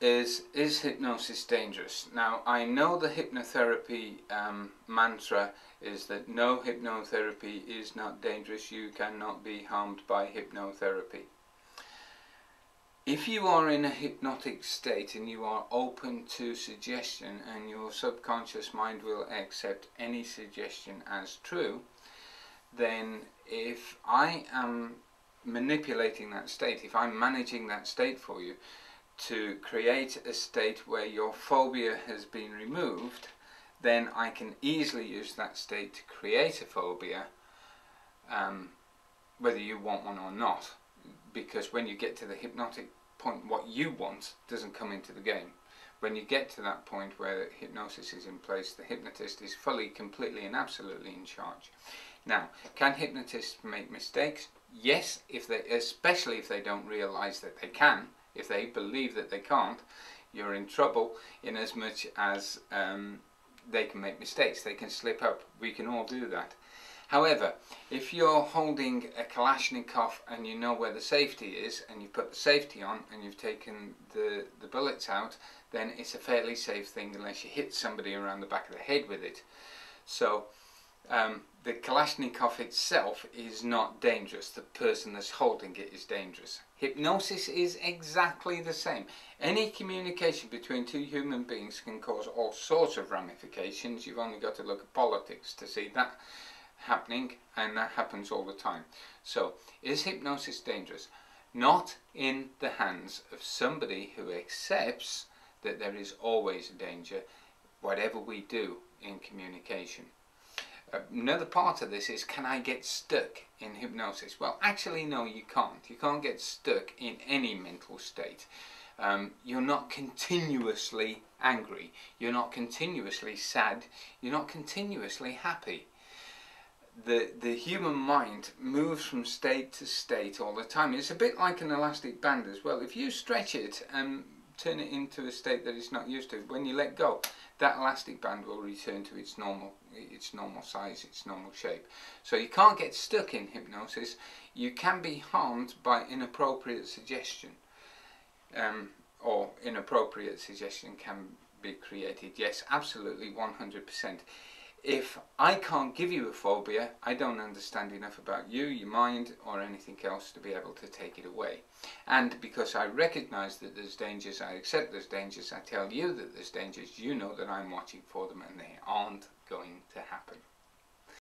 is hypnosis dangerous? Now, I know the hypnotherapy mantra is that no, hypnotherapy is not dangerous, you cannot be harmed by hypnotherapy. If you are in a hypnotic state and you are open to suggestion and your subconscious mind will accept any suggestion as true, then if I am manipulating that state, if I'm managing that state for you to create a state where your phobia has been removed, then I can easily use that state to create a phobia, whether you want one or not, because when you get to the hypnotic point, what you want doesn't come into the game. When you get to that point where hypnosis is in place, the hypnotist is fully, completely and absolutely in charge. Now, can hypnotists make mistakes? Yes, especially if they don't realize that they can. If they believe that they can't, you're in trouble, in as much as they can make mistakes, they can slip up, we can all do that. However, if you're holding a Kalashnikov and you know where the safety is, and you put the safety on and you've taken the bullets out, then it's a fairly safe thing unless you hit somebody around the back of the head with it. So the Kalashnikov itself is not dangerous, the person that's holding it is dangerous. Hypnosis is exactly the same. Any communication between two human beings can cause all sorts of ramifications. You've only got to look at politics to see that happening, and that happens all the time. So, is hypnosis dangerous? Not in the hands of somebody who accepts that there is always a danger, whatever we do in communication. Another part of this is, can I get stuck in hypnosis? Well, actually no, you can't. You can't get stuck in any mental state. You're not continuously angry, you're not continuously sad, you're not continuously happy. The human mind moves from state to state all the time. It's a bit like an elastic band as well. If you stretch it and turn it into a state that it's not used to, when you let go, that elastic band will return to its normal size, its normal shape. So you can't get stuck in hypnosis. You can be harmed by inappropriate suggestion, or inappropriate suggestion can be created. Yes, absolutely, 100%. If I can't give you a phobia, I don't understand enough about you, your mind or anything else to be able to take it away. And because I recognise that there's dangers, I accept there's dangers, I tell you that there's dangers, you know that I'm watching for them and they aren't going to happen.